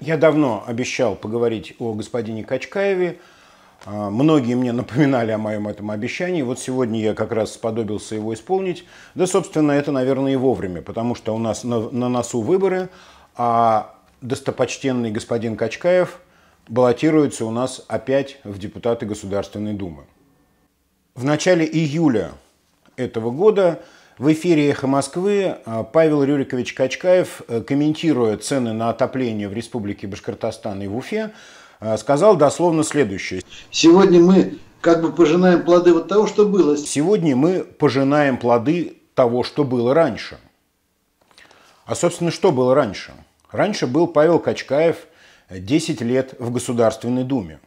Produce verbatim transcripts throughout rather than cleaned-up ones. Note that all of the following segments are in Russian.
Я давно обещал поговорить о господине Качкаеве. Многие мне напоминали о моем этом обещании. Вот сегодня я как раз сподобился его исполнить. Да, собственно, это, наверное, и вовремя, потому что у нас на, на носу выборы, а достопочтенный господин Качкаев баллотируется у нас опять в депутаты Государственной Думы. В начале июля этого года в эфире «Эхо Москвы» Павел Рюрикович Качкаев, комментируя цены на отопление в Республике Башкортостан и в Уфе, сказал дословно следующее. Сегодня мы как бы пожинаем плоды вот того, что было. Сегодня мы пожинаем плоды того, что было раньше. А, собственно, что было раньше? Раньше был Павел Качкаев десять лет в Государственной Думе.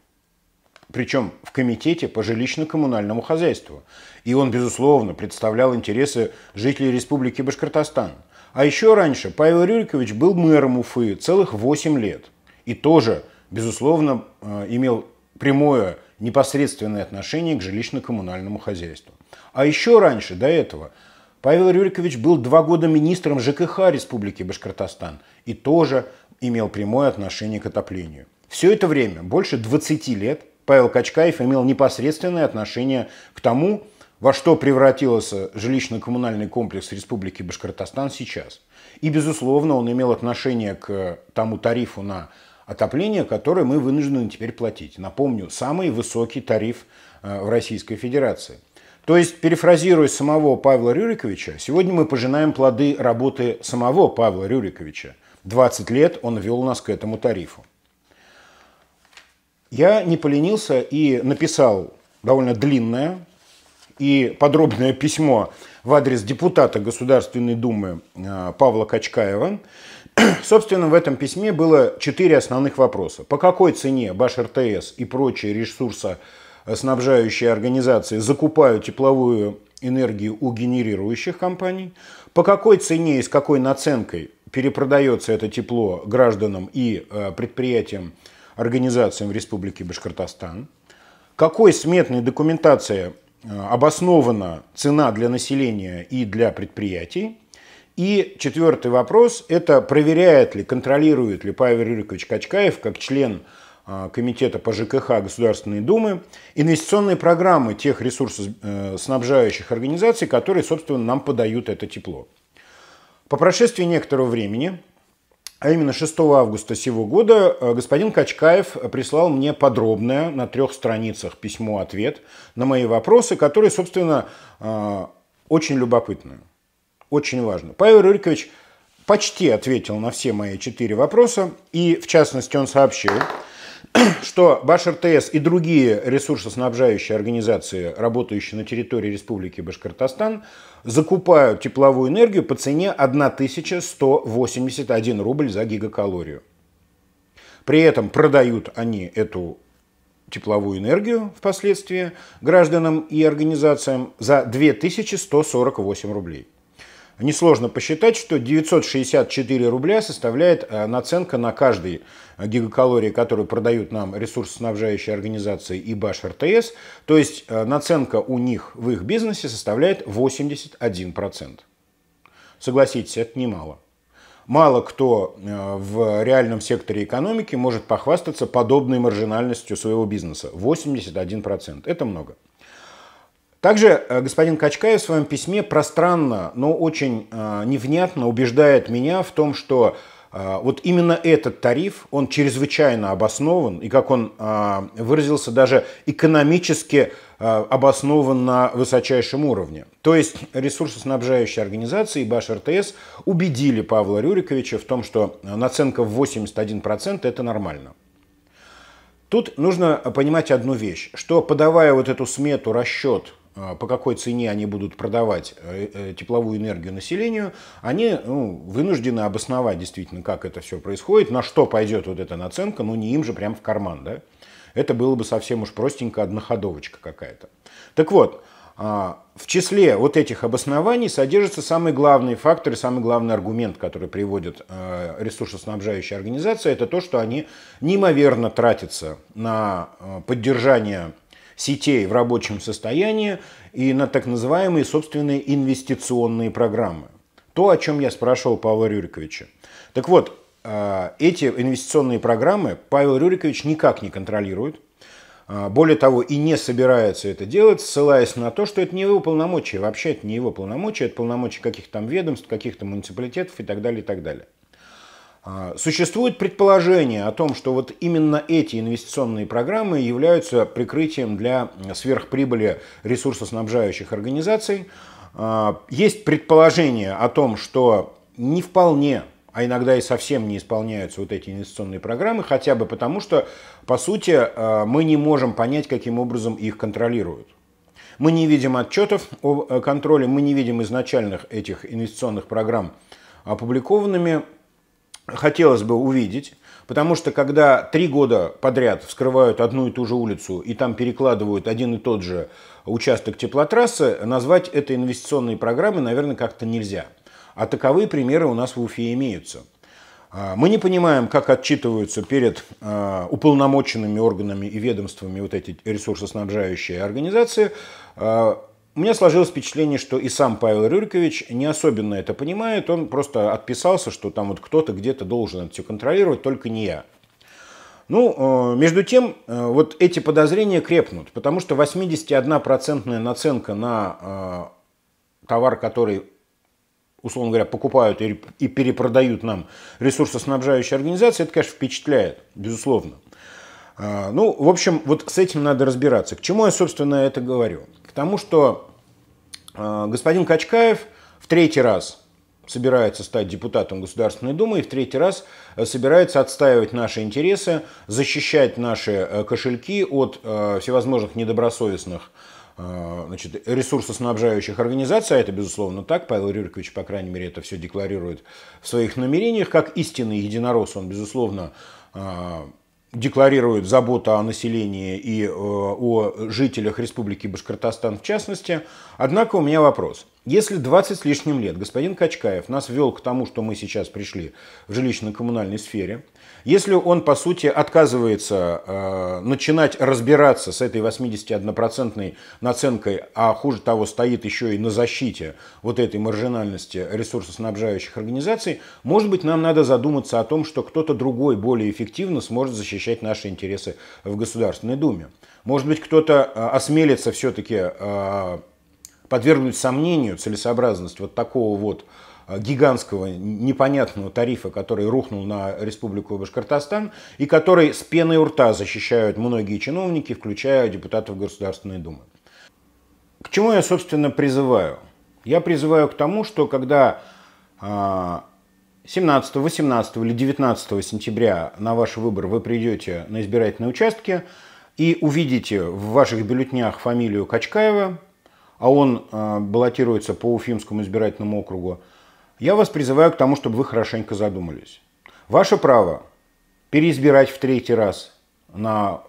Причем в комитете по жилищно-коммунальному хозяйству. И он, безусловно, представлял интересы жителей Республики Башкортостан. А еще раньше Павел Рюрикович был мэром Уфы целых восемь лет. И тоже, безусловно, имел прямое, непосредственное отношение к жилищно-коммунальному хозяйству. А еще раньше, до этого, Павел Рюрикович был два года министром ЖКХ Республики Башкортостан. И тоже имел прямое отношение к отоплению. Все это время, больше двадцати лет, Павел Качкаев имел непосредственное отношение к тому, во что превратился жилищно-коммунальный комплекс Республики Башкортостан сейчас. И, безусловно, он имел отношение к тому тарифу на отопление, который мы вынуждены теперь платить. Напомню, самый высокий тариф в Российской Федерации. То есть, перефразируя самого Павла Рюриковича, сегодня мы пожинаем плоды работы самого Павла Рюриковича. двадцать лет он вел нас к этому тарифу. Я не поленился и написал довольно длинное и подробное письмо в адрес депутата Государственной Думы Павла Качкаева. Собственно, в этом письме было четыре основных вопроса. По какой цене БашРТС и прочие ресурсоснабжающие организации закупают тепловую энергию у генерирующих компаний? По какой цене и с какой наценкой перепродается это тепло гражданам и предприятиям, организациям в Республике Башкортостан? Какой сметной документации обоснована цена для населения и для предприятий? И четвертый вопрос – это проверяет ли, контролирует ли Павел Рюрикович Качкаев, как член Комитета по ЖКХ Государственной Думы, инвестиционные программы тех ресурсоснабжающих организаций, которые, собственно, нам подают это тепло. По прошествии некоторого времени, а именно шестого августа сего года, господин Качкаев прислал мне подробное на трех страницах письмо-ответ на мои вопросы, которые, собственно, очень любопытны, очень важны. Павел Рюрикович почти ответил на все мои четыре вопроса, и, в частности, он сообщил, что БашРТС и другие ресурсоснабжающие организации, работающие на территории Республики Башкортостан, закупают тепловую энергию по цене тысяча сто восемьдесят один рубль за гигакалорию. При этом продают они эту тепловую энергию впоследствии гражданам и организациям за две тысячи сто сорок восемь рублей. Несложно посчитать, что девятьсот шестьдесят четыре рубля составляет наценка на каждый гигакалорий, который продают нам ресурсоснабжающие организации и БашРТС. То есть наценка у них в их бизнесе составляет восемьдесят один процент. Согласитесь, это немало. Мало кто в реальном секторе экономики может похвастаться подобной маржинальностью своего бизнеса. восемьдесят один процент. Это много. Также господин Качкаев в своем письме пространно, но очень невнятно убеждает меня в том, что вот именно этот тариф, он чрезвычайно обоснован, и, как он выразился, даже экономически обоснован на высочайшем уровне. То есть ресурсоснабжающие организации и БашРТС убедили Павла Рюриковича в том, что наценка в восемьдесят один процент – это нормально. Тут нужно понимать одну вещь, что, подавая вот эту смету, расчет, по какой цене они будут продавать тепловую энергию населению, они ну, вынуждены обосновать действительно, как это все происходит, на что пойдет вот эта наценка, ну не им же прям в карман, да? Это было бы совсем уж простенько, одноходовочка какая-то. Так вот, В числе вот этих обоснований содержатся самые главные факторы, самый главный аргумент, который приводит ресурсоснабжающая организация, это то, что они неимоверно тратятся на поддержание сетей в рабочем состоянии и на так называемые собственные инвестиционные программы. То, о чем я спрашивал Павла Рюриковича. Так вот, эти инвестиционные программы Павел Рюрикович никак не контролирует. Более того, и не собирается это делать, ссылаясь на то, что это не его полномочия. Вообще это не его полномочия, это полномочия каких-то там ведомств, каких-то муниципалитетов и так далее, и так далее. Существует предположение о том, что вот именно эти инвестиционные программы являются прикрытием для сверхприбыли ресурсоснабжающих организаций. Есть предположение о том, что не вполне, а иногда и совсем не исполняются вот эти инвестиционные программы, хотя бы потому, что, по сути, мы не можем понять, каким образом их контролируют. Мы не видим отчетов о контроле, мы не видим изначальных этих инвестиционных программ опубликованными. Хотелось бы увидеть, потому что когда три года подряд вскрывают одну и ту же улицу и там перекладывают один и тот же участок теплотрассы, назвать это инвестиционные программы, наверное, как-то нельзя. А таковые примеры у нас в Уфе имеются. Мы не понимаем, как отчитываются перед уполномоченными органами и ведомствами вот эти ресурсоснабжающие организации. У меня сложилось впечатление, что и сам Павел Рюрикович не особенно это понимает. Он просто отписался, что там вот кто-то где-то должен это все контролировать, только не я. Ну, между тем, вот эти подозрения крепнут, потому что восемьдесят один процент наценка на товар, который, условно говоря, покупают и перепродают нам ресурсоснабжающие организации, это, конечно, впечатляет, безусловно. Ну, в общем, вот с этим надо разбираться. К чему я, собственно, это говорю? К тому, что господин Качкаев в третий раз собирается стать депутатом Государственной Думы и в третий раз собирается отстаивать наши интересы, защищать наши кошельки от всевозможных недобросовестных, значит, ресурсоснабжающих организаций, а это, безусловно, так, Павел Рюрикович, по крайней мере, это все декларирует в своих намерениях, как истинный единорос, он, безусловно, декларирует заботу о населении и о жителях Республики Башкортостан в частности. Однако у меня вопрос. Если двадцать с лишним лет господин Качкаев нас вел к тому, что мы сейчас пришли в жилищно-коммунальной сфере, если он, по сути, отказывается э, начинать разбираться с этой восьмидесятиоднопроцентной наценкой, а хуже того, стоит еще и на защите вот этой маржинальности ресурсоснабжающих организаций, может быть, нам надо задуматься о том, что кто-то другой более эффективно сможет защищать наши интересы в Государственной Думе. Может быть, кто-то э, осмелится все-таки э, подвергнуть сомнению целесообразность вот такого вот гигантского непонятного тарифа, который рухнул на Республику Башкортостан и который с пеной у рта защищают многие чиновники, включая депутатов Государственной Думы. К чему я, собственно, призываю? Я призываю к тому, что когда семнадцатого, восемнадцатого или девятнадцатого сентября на ваш выбор вы придете на избирательные участки и увидите в ваших бюллетнях фамилию Качкаева, а он баллотируется по Уфимскому избирательному округу, я вас призываю к тому, чтобы вы хорошенько задумались. Ваше право переизбирать в третий раз на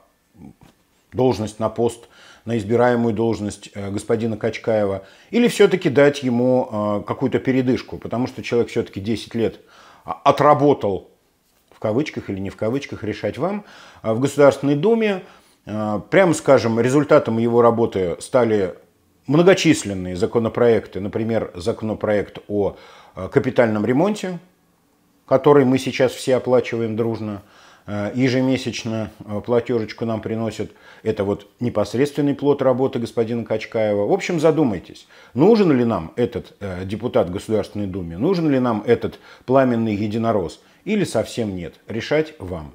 должность, на пост, на избираемую должность господина Качкаева, или все-таки дать ему какую-то передышку, потому что человек все-таки десять лет отработал, в кавычках или не в кавычках, решать вам, в Государственной Думе. Прямо скажем, результатом его работы стали многочисленные законопроекты, например, законопроект о капитальном ремонте, который мы сейчас все оплачиваем дружно, ежемесячно платежечку нам приносят. Это вот непосредственный плод работы господина Качкаева. В общем, задумайтесь, нужен ли нам этот депутат Государственной Думы, нужен ли нам этот пламенный единорос или совсем нет, решать вам.